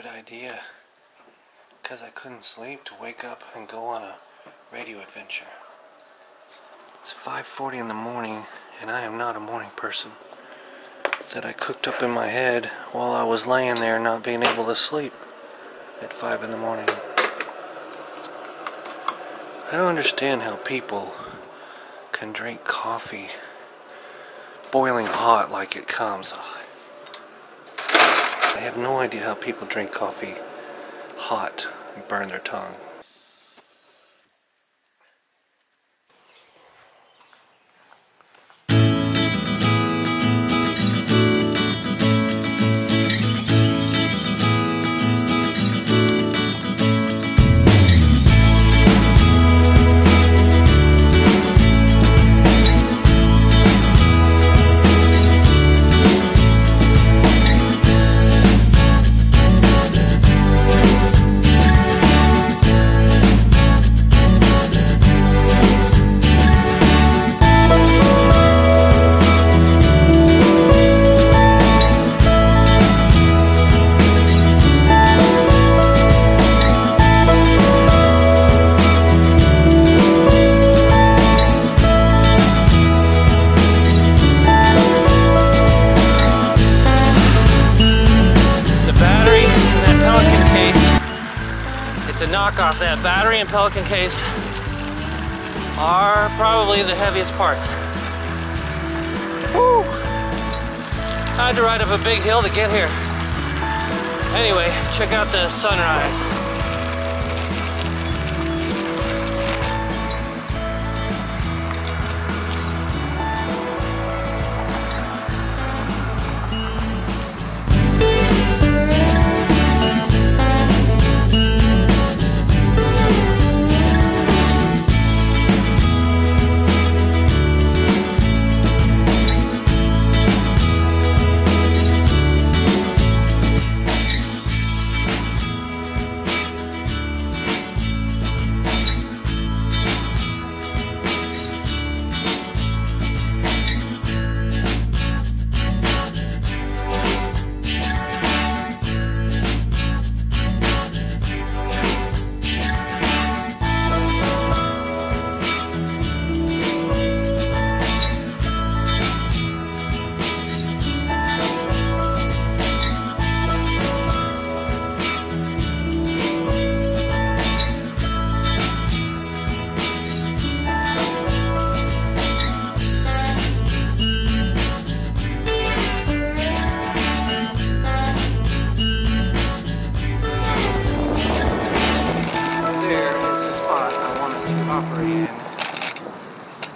stupid idea, because I couldn't sleep, to wake up and go on a radio adventure. It's 5:40 in the morning, and I am not a morning person. That I cooked up in my head while I was laying there not being able to sleep at 5 in the morning. I don't understand how people can drink coffee boiling hot like it comes. I have no idea how people drink coffee hot and burn their tongue. Knockoff. That battery and Pelican case are probably the heaviest parts. Woo! I had to ride up a big hill to get here. Anyway, check out the sunrise.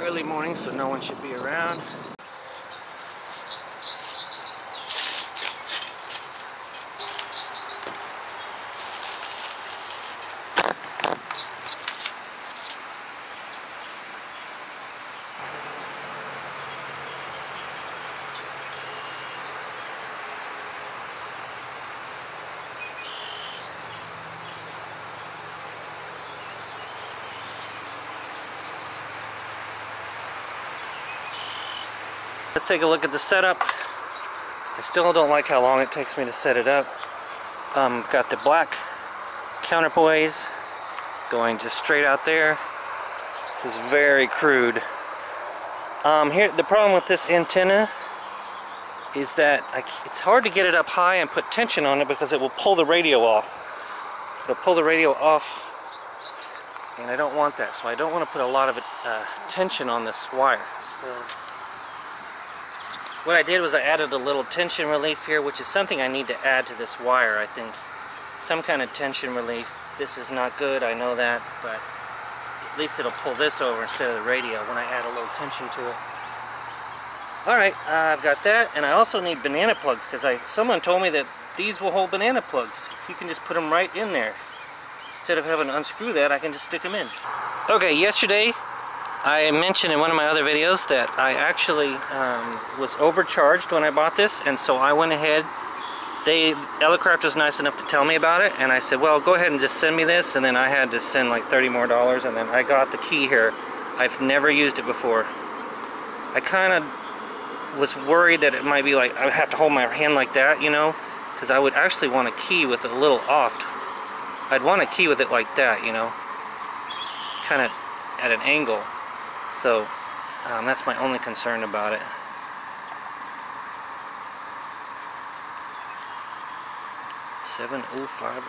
Early morning, so no one should be around. Let's take a look at the setup. I still don't like how long it takes me to set it up. Got the black counterpoise going just straight out there. This is very crude. Here, the problem with this antenna is that it's hard to get it up high and put tension on it because it will pull the radio off. It'll pull the radio off, and I don't want that. So I don't want to put a lot of tension on this wire. So what I did was I added a little tension relief here, which is something I need to add to this wire, I think. Some kind of tension relief. This is not good, I know that, but at least it'll pull this over instead of the radio when I add a little tension to it. Alright, I've got that, and I also need banana plugs, because someone told me that these will hold banana plugs. You can just put them right in there. Instead of having to unscrew that, I can just stick them in. Okay, yesterday I mentioned in one of my other videos that I actually was overcharged when I bought this, and so I went ahead. Elecraft was nice enough to tell me about it, and I said, well, go ahead and just send me this, and then I had to send like $30 more, and then I got the key here. I've never used it before. I kind of was worried that it might be like I have to hold my hand like that, you know, because I would actually want to key with it a little off. I'd want to key with it like that, you know, kind of at an angle. So that's my only concern about it. $7,050.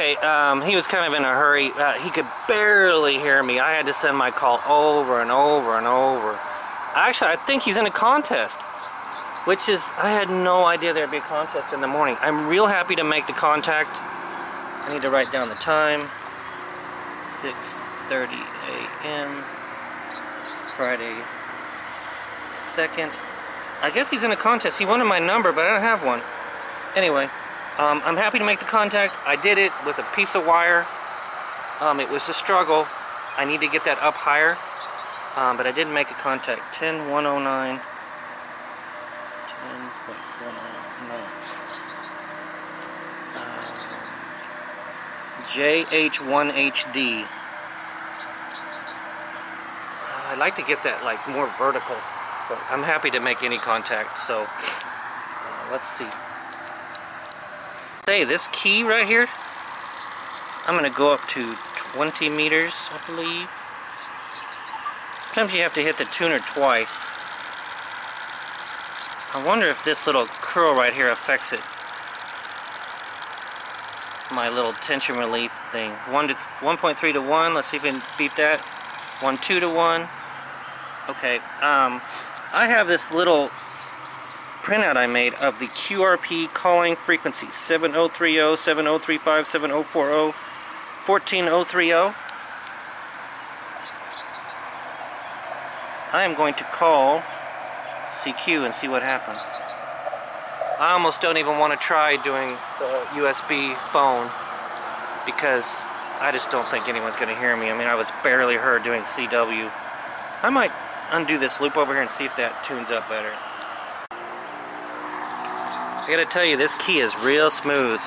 Okay, he was kind of in a hurry. He could barely hear me. I had to send my call over and over and over. Actually, I think he's in a contest, which is, I had no idea there'd be a contest in the morning. I'm real happy to make the contact. I need to write down the time. 6:30 a.m. Friday 2nd. I guess he's in a contest. He wanted my number, but I don't have one. Anyway, I'm happy to make the contact. I did it with a piece of wire. It was a struggle. I need to get that up higher, but I did make a contact. 10.109. 10.109. JH1HD. I'd like to get that like more vertical, but I'm happy to make any contact. So let's see. Say this key right here, I'm gonna go up to 20 meters, I believe. Sometimes you have to hit the tuner twice. I wonder if this little curl right here affects it. My little tension relief thing. 1.3 to 1. Let's see if we can beat that. 1.2 to 1. Okay. I have this little printout I made of the QRP calling frequency 7030, 7035, 7040, 14030. I am going to call CQ and see what happens. I almost don't even want to try doing the USB phone because I just don't think anyone's going to hear me. I mean, I was barely heard doing CW. I might undo this loop over here and see if that tunes up better. I gotta tell you, this key is real smooth.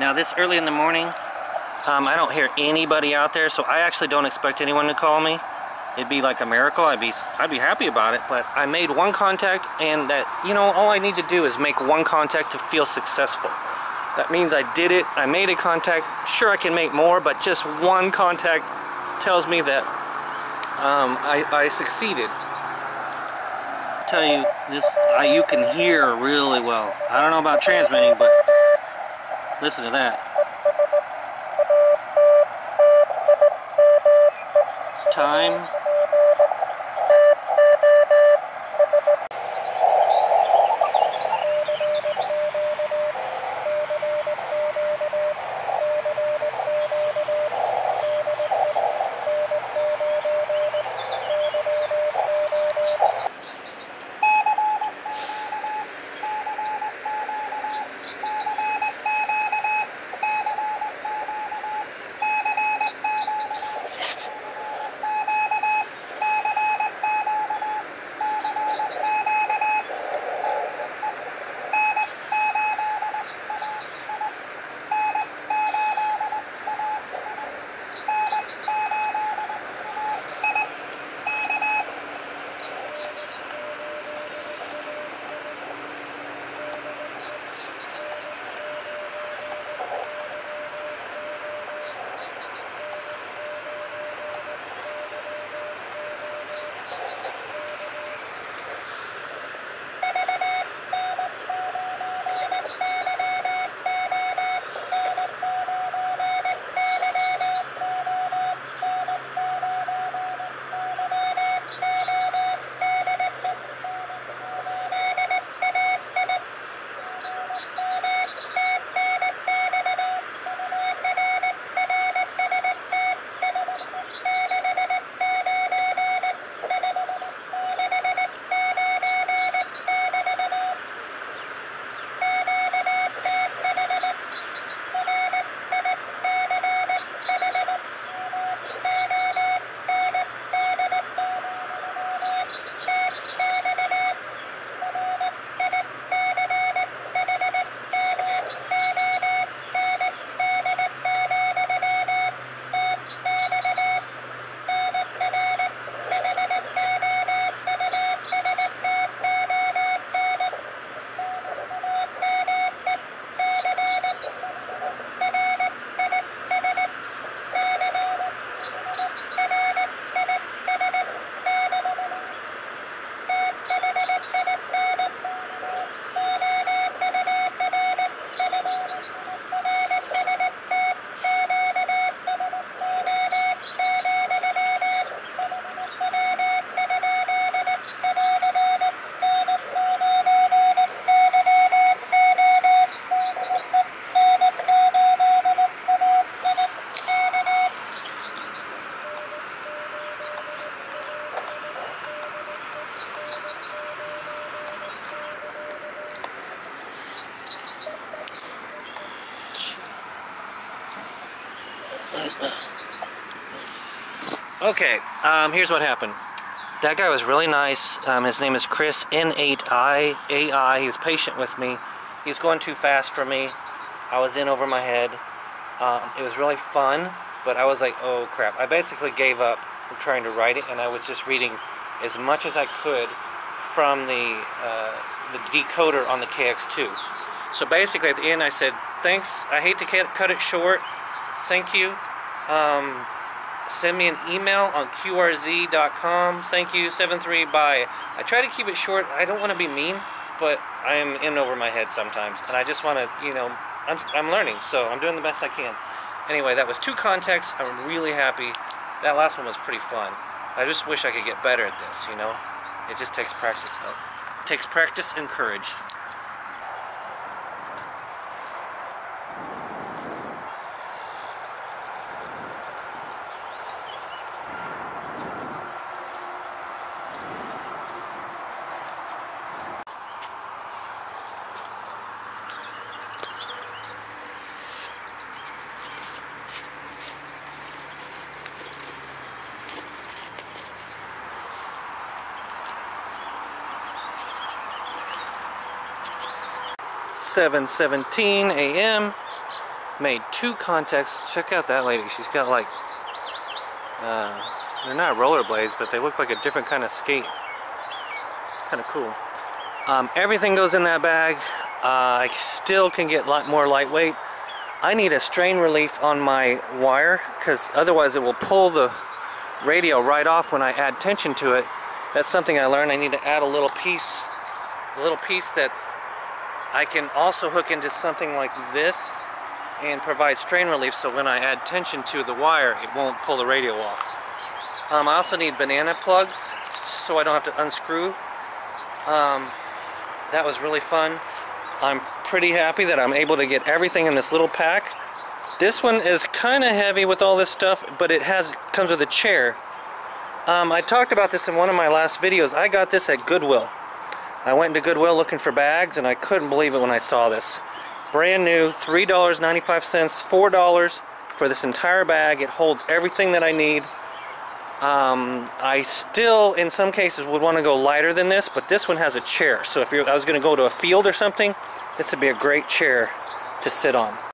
Now this early in the morning, I don't hear anybody out there, so I actually don't expect anyone to call me. It'd be like a miracle. I'd be happy about it, but I made one contact, and that, you know, all I need to do is make one contact to feel successful. That means I did it. I made a contact. Sure, I can make more, but just one contact tells me that I succeeded. I tell you, this you can hear really well. I don't know about transmitting, but listen to that. Time. Okay, here's what happened. That guy was really nice. His name is Chris, N8IAI. He was patient with me. He was going too fast for me. I was in over my head. It was really fun, but I was like, oh crap. I basically gave up trying to write it, and I was just reading as much as I could from the decoder on the KX2. So basically at the end I said, thanks, I hate to cut it short, thank you. Send me an email on QRZ.com, thank you, 73, bye. I try to keep it short, I don't want to be mean, but I am in over my head sometimes, and I just want to, you know, I'm learning, so I'm doing the best I can. Anyway, that was 2 contexts, I'm really happy. That last one was pretty fun. I just wish I could get better at this, you know? It just takes practice, though. It takes practice and courage. .17 a.m. Made 2 contacts. Check out that lady. She's got like, they're not rollerblades, but they look like a different kind of skate. Kind of cool. Everything goes in that bag. I still can get a lot more lightweight. I need a strain relief on my wire, because otherwise it will pull the radio right off when I add tension to it. That's something I learned. I need to add a little piece that I can also hook into something like this and provide strain relief, so when I add tension to the wire it won't pull the radio off. I also need banana plugs so I don't have to unscrew. That was really fun. I'm pretty happy that I'm able to get everything in this little pack. This one is kind of heavy with all this stuff, but it comes with a chair. I talked about this in one of my last videos. I got this at Goodwill. I went into Goodwill looking for bags, and I couldn't believe it when I saw this. Brand new, $3.95, $4 for this entire bag. It holds everything that I need. I still, in some cases, would want to go lighter than this, but this one has a chair. So if I was going to go to a field or something, this would be a great chair to sit on.